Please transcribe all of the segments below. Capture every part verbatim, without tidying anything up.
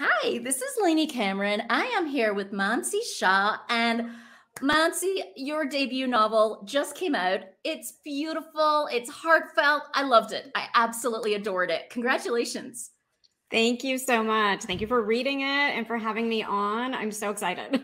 Hi, this is Lainey Cameron. I am here with Mansi Shah, and Mansi, your debut novel just came out. It's beautiful. It's heartfelt. I loved it. I absolutely adored it. Congratulations. Thank you so much. Thank you for reading it and for having me on. I'm so excited.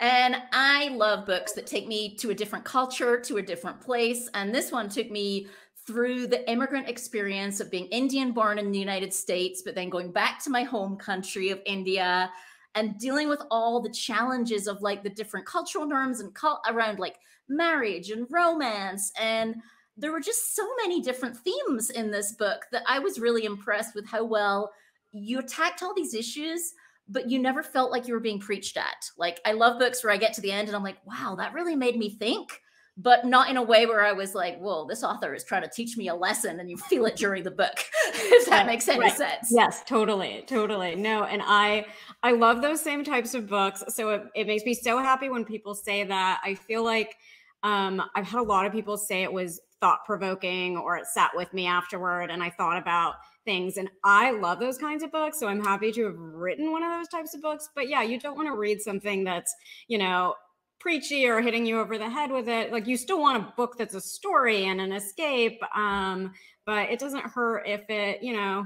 And I love books that take me to a different culture, to a different place. And this one took me through the immigrant experience of being Indian born in the United States, but then going back to my home country of India and dealing with all the challenges of like the different cultural norms and cult around like marriage and romance. And there were just so many different themes in this book that I was really impressed with how well you attacked all these issues, but you never felt like you were being preached at. Like, I love books where I get to the end and I'm like, wow, that really made me think. But not in a way where I was like, whoa, this author is trying to teach me a lesson, and you feel it during the book, if that right, makes any right. sense. Yes, totally, totally. No, and I I love those same types of books. So it, it makes me so happy when people say that. I feel like um, I've had a lot of people say it was thought-provoking or it sat with me afterward and I thought about things. And I love those kinds of books. So I'm happy to have written one of those types of books. But yeah, you don't want to read something that's, you know, preachy or hitting you over the head with it. Like, you still want a book that's a story and an escape, um, but it doesn't hurt if it, you know,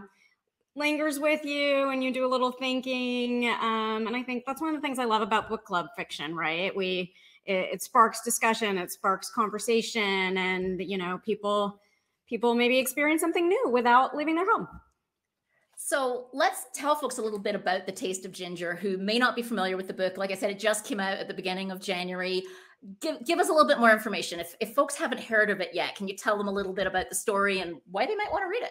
lingers with you and you do a little thinking. Um, and I think that's one of the things I love about book club fiction, right? We, it, it sparks discussion, it sparks conversation, and, you know, people, people maybe experience something new without leaving their home. So let's tell folks a little bit about The Taste of Ginger, who may not be familiar with the book. Like I said, it just came out at the beginning of January. Give, give us a little bit more information. If, if folks haven't heard of it yet, can you tell them a little bit about the story and why they might want to read it?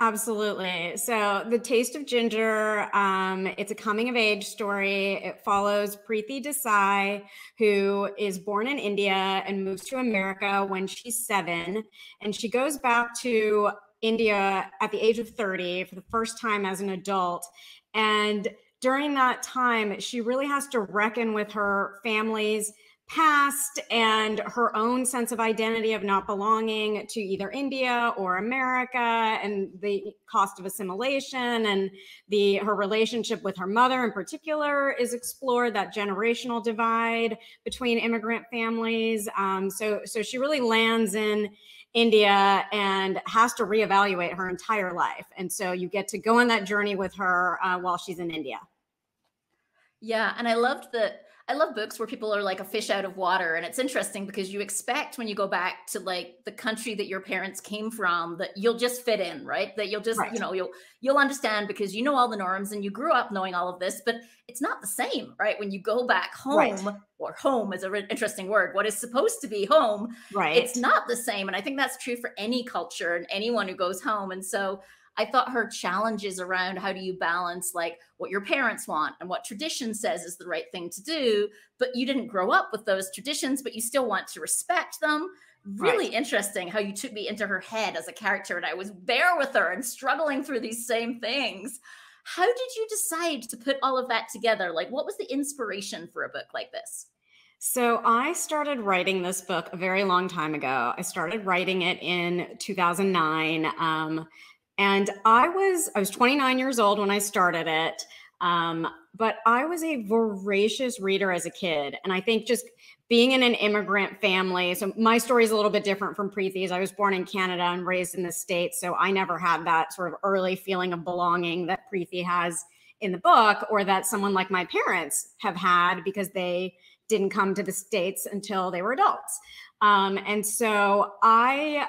Absolutely. So The Taste of Ginger, um, it's a coming-of-age story. It follows Preeti Desai, who is born in India and moves to America when she's seven. And she goes back to India at the age of thirty for the first time as an adult. And during that time, she really has to reckon with her family's past and her own sense of identity of not belonging to either India or America, and the cost of assimilation, and the her relationship with her mother in particular is explored, that generational divide between immigrant families. Um, so, so she really lands in India and has to reevaluate her entire life. And so you get to go on that journey with her uh, while she's in India. Yeah. And I loved that. I love books where people are like a fish out of water. And it's interesting because you expect when you go back to like the country that your parents came from, that you'll just fit in, right? That you'll just, right. you know, you'll, you'll understand because you know all the norms and you grew up knowing all of this, but it's not the same, right? When you go back home, right. or home is an interesting word, what is supposed to be home, right. it's not the same. And I think that's true for any culture and anyone who goes home. And so I thought her challenges around how do you balance like what your parents want and what tradition says is the right thing to do, but you didn't grow up with those traditions, but you still want to respect them. Really right. interesting how you took me into her head as a character, and I was there with her and struggling through these same things. How did you decide to put all of that together? Like, what was the inspiration for a book like this? So I started writing this book a very long time ago. I started writing it in two thousand nine. Um, And I was, I was twenty-nine years old when I started it, um, but I was a voracious reader as a kid. And I think just being in an immigrant family, so my story is a little bit different from Preeti's. I was born in Canada and raised in the States, so I never had that sort of early feeling of belonging that Preeti has in the book, or that someone like my parents have had because they didn't come to the States until they were adults. Um, and so I...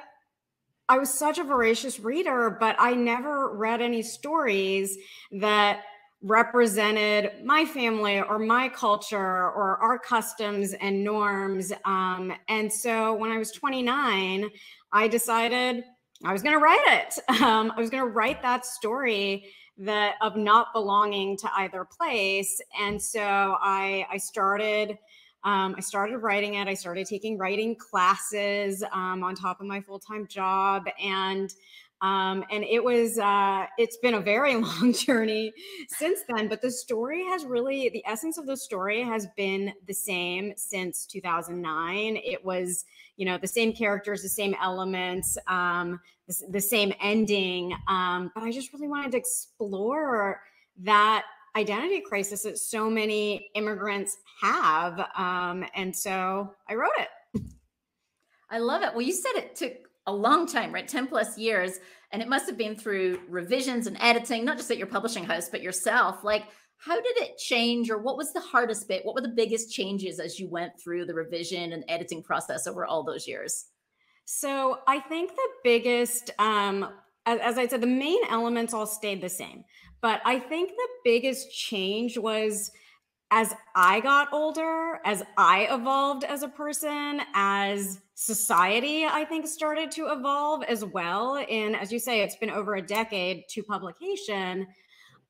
I was such a voracious reader, but I never read any stories that represented my family or my culture or our customs and norms. Um, and so when I was twenty-nine, I decided I was going to write it. Um, I was going to write that story that of not belonging to either place. And so I, I started Um, I started writing it. I started taking writing classes um, on top of my full-time job, and um, and it was uh, it's been a very long journey since then. But the story has really, the essence of the story has been the same since two thousand nine. It was, you know, the same characters, the same elements, um, the, the same ending. Um, but I just really wanted to explore that identity crisis that so many immigrants have. Um, and so I wrote it. I love it. Well, you said it took a long time, right? ten plus years. And it must have been through revisions and editing, not just at your publishing house, but yourself. Like, how did it change, or what was the hardest bit? What were the biggest changes as you went through the revision and editing process over all those years? So I think the biggest, um, as, as I said, the main elements all stayed the same. But I think the biggest change was, as I got older, as I evolved as a person, as society, I think, started to evolve as well. And as you say, it's been over a decade to publication.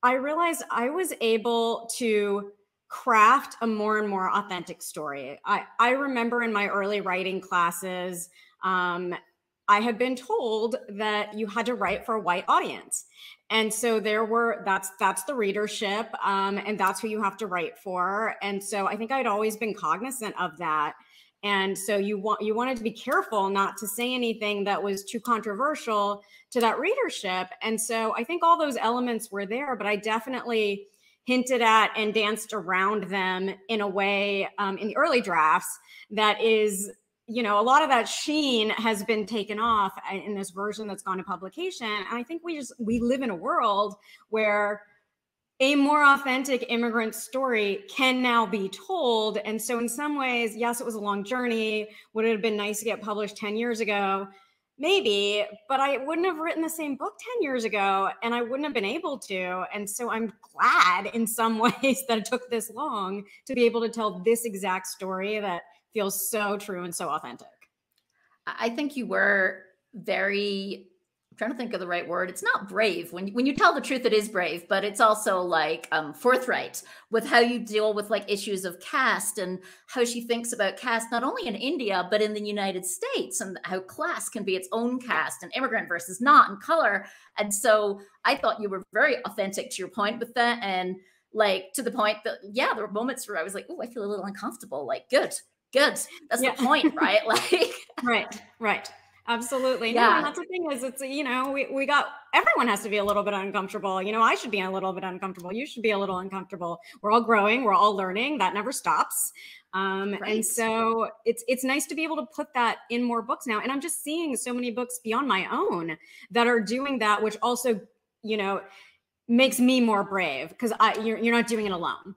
I realized I was able to craft a more and more authentic story. I, I remember in my early writing classes, um, I had been told that you had to write for a white audience. And so there were, that's, that's the readership, um, and that's who you have to write for. And so I think I'd always been cognizant of that. And so you want, you wanted to be careful not to say anything that was too controversial to that readership. And so I think all those elements were there, but I definitely hinted at and danced around them in a way, um, in the early drafts, that is, you know, a lot of that sheen has been taken off in this version that's gone to publication. And I think we just, we live in a world where a more authentic immigrant story can now be told. And so in some ways, yes, it was a long journey. Would it have been nice to get published ten years ago? Maybe, but I wouldn't have written the same book ten years ago, and I wouldn't have been able to. And so I'm glad in some ways that it took this long to be able to tell this exact story that feels so true and so authentic. I think you were very... I'm trying to think of the right word. It's not brave. When, when you tell the truth, it is brave, but it's also like um, forthright with how you deal with like issues of caste and how she thinks about caste, not only in India, but in the United States, and how class can be its own caste and immigrant versus not, and color. And so I thought you were very authentic to your point with that. And like, to the point that, yeah, there were moments where I was like, oh, I feel a little uncomfortable. Like, good, good. That's yeah. the point, right? Like, right, right. Absolutely. Yeah. No, and that's the thing is, it's, you know, we, we got, everyone has to be a little bit uncomfortable. You know, I should be a little bit uncomfortable. You should be a little uncomfortable. We're all growing. We're all learning. That never stops. Um, right. And so it's, it's nice to be able to put that in more books now. And I'm just seeing so many books beyond my own that are doing that, which also, you know, makes me more brave, because I, you're, you're not doing it alone.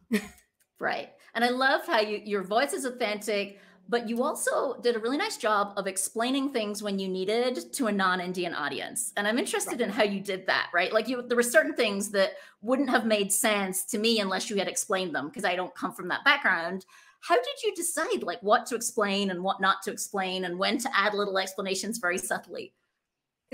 Right. And I love how you, your voice is authentic, but you also did a really nice job of explaining things when you needed to a non-Indian audience. And I'm interested right. in how you did that, right? Like, you, there were certain things that wouldn't have made sense to me unless you had explained them, because I don't come from that background. How did you decide like what to explain and what not to explain, and when to add little explanations very subtly?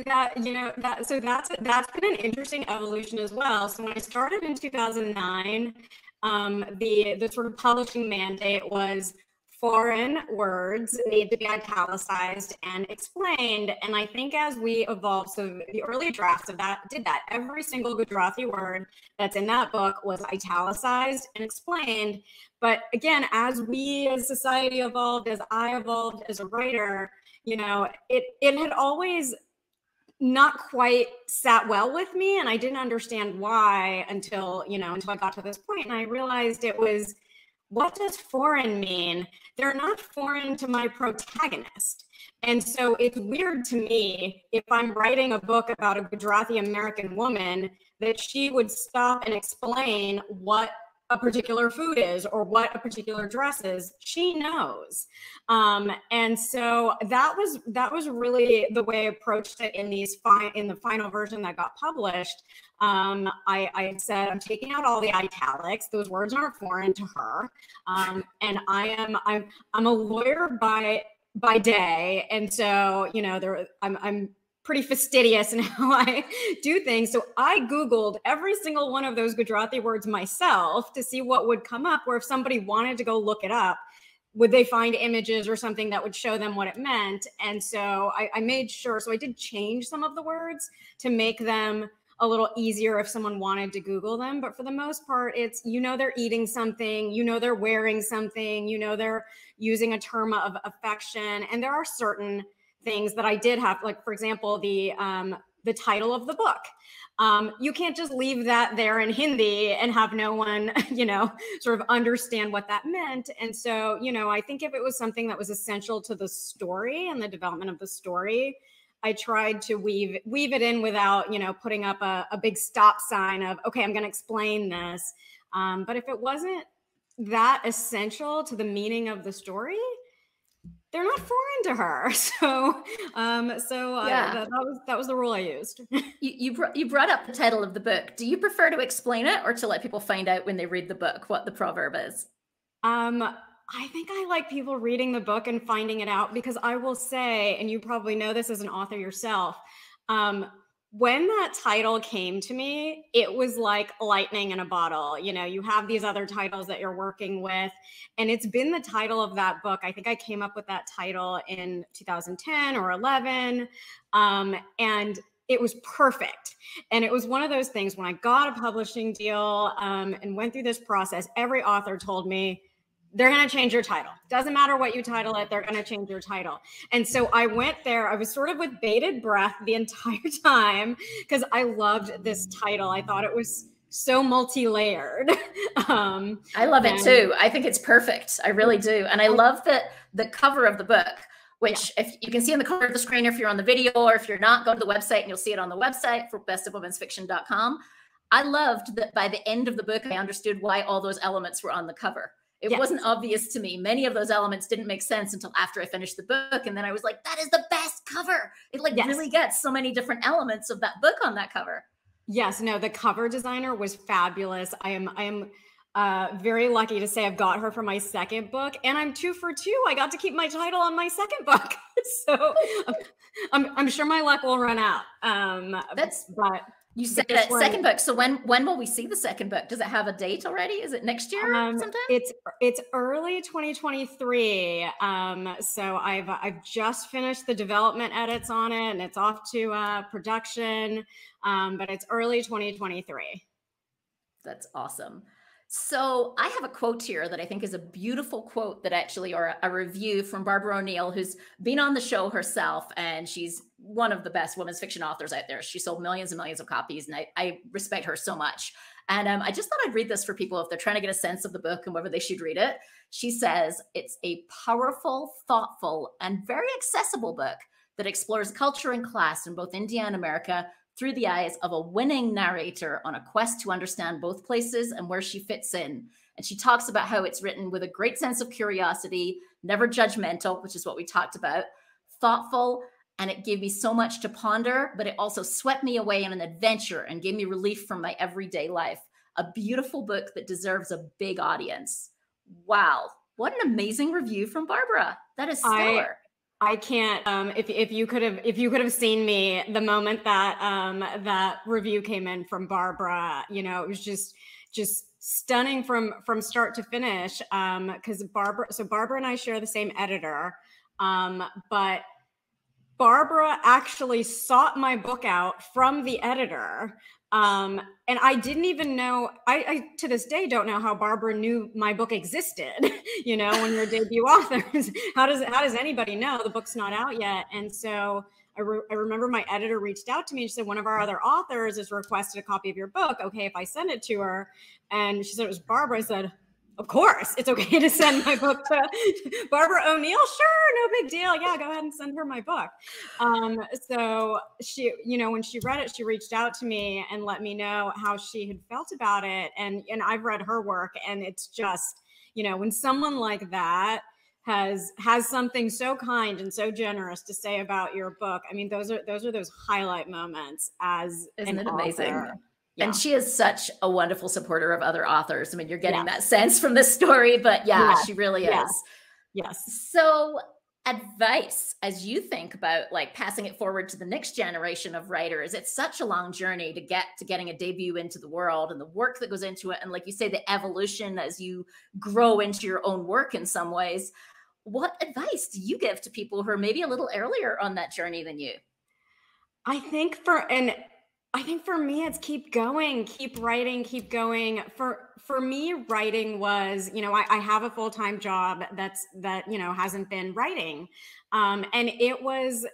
That, you know, that, so that's, that's been an interesting evolution as well. So when I started in two thousand nine, um, the, the sort of publishing mandate was, foreign words need to be italicized and explained. And I think as we evolved, so the early drafts of that did that. Every single Gujarati word that's in that book was italicized and explained. But again, as we as society evolved, as I evolved as a writer, you know, it, it had always not quite sat well with me. And I didn't understand why until, you know, until I got to this point, and I realized it was, what does foreign mean? They're not foreign to my protagonist. And so it's weird to me, if I'm writing a book about a Gujarati American woman, that she would stop and explain what a particular food is or what a particular dress is. She knows. Um, and so that was, that was really the way I approached it in these fi- in the final version that got published. Um, I, I said, I'm taking out all the italics. Those words aren't foreign to her. Um, and I am, I'm, I'm a lawyer by, by day. And so, you know, there, I'm, I'm, pretty fastidious in how I do things. So I Googled every single one of those Gujarati words myself to see what would come up, where if somebody wanted to go look it up, would they find images or something that would show them what it meant? And so I, I made sure, so I did change some of the words to make them a little easier if someone wanted to Google them. But for the most part, it's, you know, they're eating something, you know, they're wearing something, you know, they're using a term of affection. And there are certain things that I did have, like, for example, the um, the title of the book. Um, you can't just leave that there in Hindi and have no one, you know, sort of understand what that meant. And so, you know, I think if it was something that was essential to the story and the development of the story, I tried to weave weave it in without, you know, putting up a, a big stop sign of, okay, I'm going to explain this. Um, but if it wasn't that essential to the meaning of the story, they're not foreign to her. So, um, so uh, yeah. that, that was that was the rule I used. you you, br you brought up the title of the book. Do you prefer to explain it or to let people find out when they read the book what the proverb is? Um, I think I like people reading the book and finding it out, because I will say, and you probably know this as an author yourself, um, when that title came to me, it was like lightning in a bottle. You know, you have these other titles that you're working with, and it's been the title of that book. I think I came up with that title in two thousand ten or eleven, um, and it was perfect. And it was one of those things when I got a publishing deal um, and went through this process, every author told me, they're going to change your title. Doesn't matter what you title it, they're going to change your title. And so I went there. I was sort of with bated breath the entire time because I loved this title. I thought it was so multi-layered. Um, I love it too. I think it's perfect. I really do. And I love that the cover of the book, which yeah. if you can see on the cover of the screen, or if you're on the video, or if you're not, go to the website and you'll see it on the website for best of women's fiction dot com. I loved that by the end of the book, I understood why all those elements were on the cover. It yes. wasn't obvious to me. Many of those elements didn't make sense until after I finished the book. And then I was like, that is the best cover. It like yes. really gets so many different elements of that book on that cover. Yes, no, the cover designer was fabulous. I am, I am uh, very lucky to say I've got her for my second book, and I'm two for two. I got to keep my title on my second book. So I'm, I'm sure my luck will run out. Um, That's but. You said that second book. So when when will we see the second book? Does it have a date already? Is it next year um, sometime? It's it's early twenty twenty-three. Um, so I've I've just finished the development edits on it, and it's off to uh, production. Um, but it's early twenty twenty-three. That's awesome. So I have a quote here that I think is a beautiful quote that actually, or a review from Barbara O'Neill, who's been on the show herself, and she's one of the best women's fiction authors out there. She sold millions and millions of copies, and I, I respect her so much. And um, I just thought I'd read this for people if they're trying to get a sense of the book and whether they should read it. She says, it's a powerful, thoughtful, and very accessible book that explores culture and class in both India and America through the eyes of a winning narrator on a quest to understand both places and where she fits in. And she talks about how it's written with a great sense of curiosity, never judgmental, which is what we talked about, thoughtful, and it gave me so much to ponder, but it also swept me away in an adventure and gave me relief from my everyday life. A beautiful book that deserves a big audience. Wow, what an amazing review from Barbara. That is stellar. I I can't, um, if, if you could have, if you could have seen me the moment that, um, that review came in from Barbara, you know, it was just, just stunning from, from start to finish. Um, cause Barbara, so Barbara and I share the same editor. Um, but Barbara actually sought my book out from the editor. Um, and I didn't even know, I, I, to this day, don't know how Barbara knew my book existed. You know, when you're debut authors, how does, how does anybody know the book's not out yet? And so I, re I remember my editor reached out to me and she said, one of our other authors has requested a copy of your book. Okay, if I send it to her. And she said, it was Barbara. I said, of course, it's okay to send my book to Barbara O'Neill. Sure, no big deal. Yeah, go ahead and send her my book. Um, so she, you know, when she read it, she reached out to me and let me know how she had felt about it. And and I've read her work, and it's just, you know, when someone like that has has something so kind and so generous to say about your book, I mean, those are those are those highlight moments. As isn't it amazing? Yeah. And she is such a wonderful supporter of other authors. I mean, you're getting yeah. that sense from this story, but yeah, yeah. she really yeah. is. Yes. So advice, as you think about like passing it forward to the next generation of writers, it's such a long journey to get to getting a debut into the world and the work that goes into it. And like you say, the evolution as you grow into your own work in some ways. What advice do you give to people who are maybe a little earlier on that journey than you? I think for an I think for me, it's keep going, keep writing, keep going. For for me, writing was, you know, I, I have a full-time job that's that, you know, hasn't been writing. Um, and it was,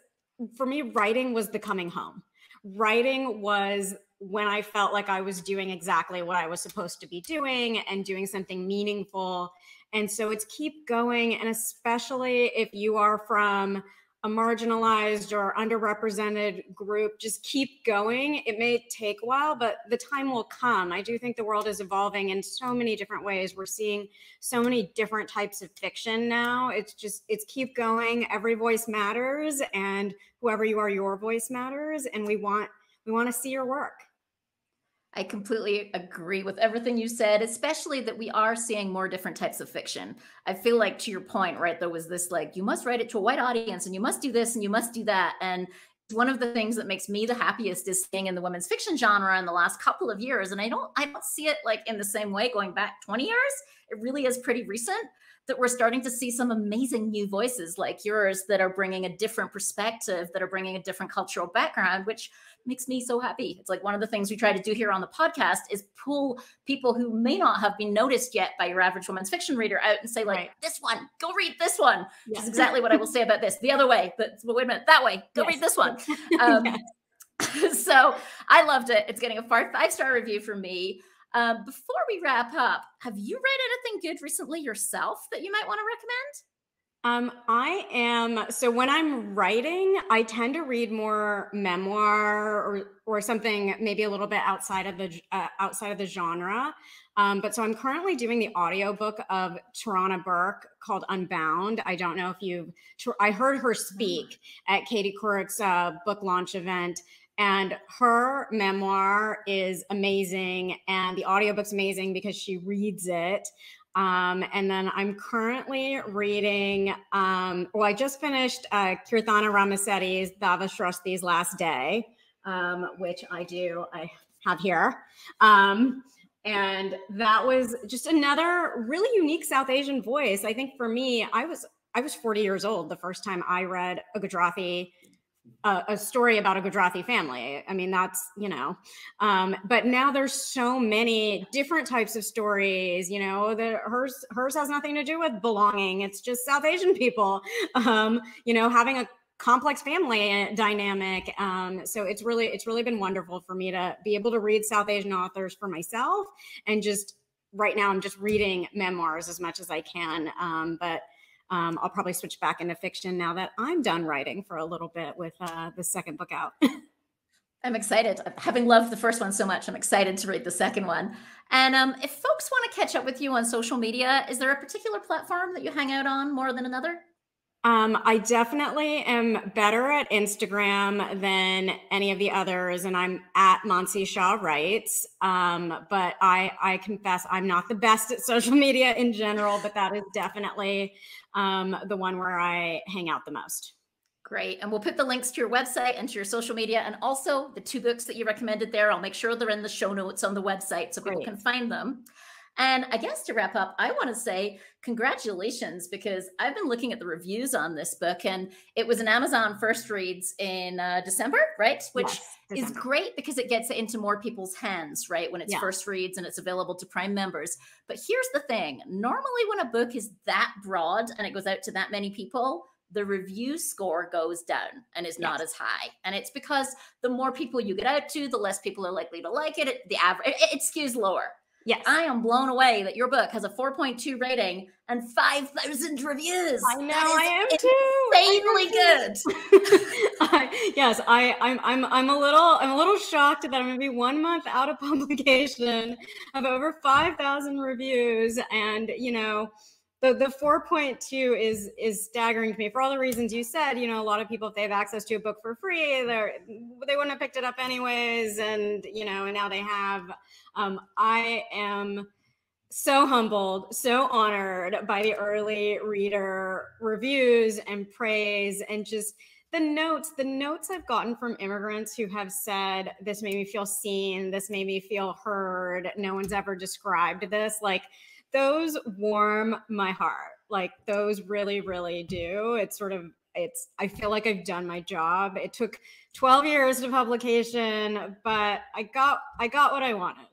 for me, writing was the coming home. Writing was when I felt like I was doing exactly what I was supposed to be doing and doing something meaningful. And so it's keep going. And especially if you are from a marginalized or underrepresented group, just keep going. It may take a while, but the time will come. I do think the world is evolving in so many different ways. We're seeing so many different types of fiction now. It's just, it's keep going. Every voice matters, and whoever you are, your voice matters. And we want, we want to see your work. I completely agree with everything you said, especially that we are seeing more different types of fiction. I feel like, to your point, right, there was this like, you must write it to a white audience and you must do this and you must do that. And one of the things that makes me the happiest is seeing in the women's fiction genre in the last couple of years. And I don't, I don't see it like in the same way going back twenty years. It really is pretty recent that we're starting to see some amazing new voices like yours that are bringing a different perspective, that are bringing a different cultural background, which makes me so happy. It's like one of the things we try to do here on the podcast is pull people who may not have been noticed yet by your average women's fiction reader out and say, like, right, this one, go read this one. Yes. This is exactly what I will say about this. The other way, but wait a minute, that way, go yes. read this one. Um, yes. So I loved it. It's getting a five-star review from me. Uh, before we wrap up, have you read anything good recently yourself that you might want to recommend? Um, I am, so when I'm writing, I tend to read more memoir or, or something maybe a little bit outside of the, uh, outside of the genre. Um, but so I'm currently doing the audiobook of Tarana Burke called Unbound. I don't know if you've, I heard her speak at Katie Couric's uh, book launch event, and her memoir is amazing. And the audiobook's amazing because she reads it. Um, and then I'm currently reading, um, well, I just finished uh, Kirthana Ramasetti's Bhava Shrasthi's Last Day, um, which I do, I have here. Um, and that was just another really unique South Asian voice. I think for me, I was, I was forty years old the first time I read a Gujarati A, a story about a Gujarati family. I mean, that's, you know, um, but now there's so many different types of stories, you know, that hers, hers has nothing to do with belonging. It's just South Asian people, um, you know, having a complex family dynamic. Um, so it's really, it's really been wonderful for me to be able to read South Asian authors for myself. And just right now I'm just reading memoirs as much as I can. Um, but Um, I'll probably switch back into fiction now that I'm done writing for a little bit with uh, the second book out. I'm excited. Having loved the first one so much, I'm excited to read the second one. And um, if folks want to catch up with you on social media, is there a particular platform that you hang out on more than another? Um, I definitely am better at Instagram than any of the others, and I'm at Mansi Shah Writes. Um, but I, I confess I'm not the best at social media in general, but that is definitely um, the one where I hang out the most. Great. And we'll put the links to your website and to your social media, and also the two books that you recommended there. I'll make sure they're in the show notes on the website so people Great. Can find them. And I guess to wrap up, I want to say congratulations, because I've been looking at the reviews on this book, and it was an Amazon First Reads in uh, December, right? Which yes, December. Is great because it gets it into more people's hands, right? When it's yeah. First Reads and it's available to Prime members. But here's the thing. Normally when a book is that broad and it goes out to that many people, the review score goes down and is not yes. as high. And it's because the more people you get out to, the less people are likely to like it. The average, it, it skews lower. Yes. I am blown away that your book has a four point two rating and five thousand reviews. I know, I am too. Insanely good. I, yes, I, I'm. I'm. I'm a little. I'm a little shocked that I'm going to be one month out of publication of over five thousand reviews, and you know, the the four point two is is staggering to me for all the reasons you said. You know, a lot of people, if they have access to a book for free, they they wouldn't have picked it up anyways, and you know, and now they have. Um, I am so humbled, so honored by the early reader reviews and praise, and just the notes, the notes I've gotten from immigrants who have said, this made me feel seen, this made me feel heard, no one's ever described this. Like, those warm my heart. Like, those really, really do. It's sort of, it's, I feel like I've done my job. It took twelve years to publication, but I got, I got what I wanted.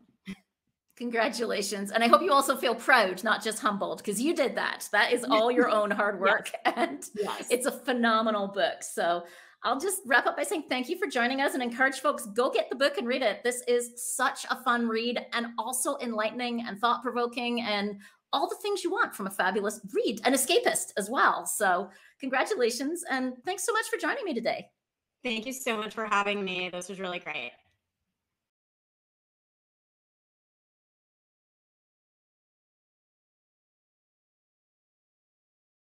Congratulations. And I hope you also feel proud, not just humbled, because you did that. That is all your own hard work. Yes. And yes. It's a phenomenal book. So I'll just wrap up by saying thank you for joining us, and encourage folks, go get the book and read it. This is such a fun read, and also enlightening and thought-provoking, and all the things you want from a fabulous read, and escapist as well. So congratulations, and thanks so much for joining me today. Thank you so much for having me. This was really great.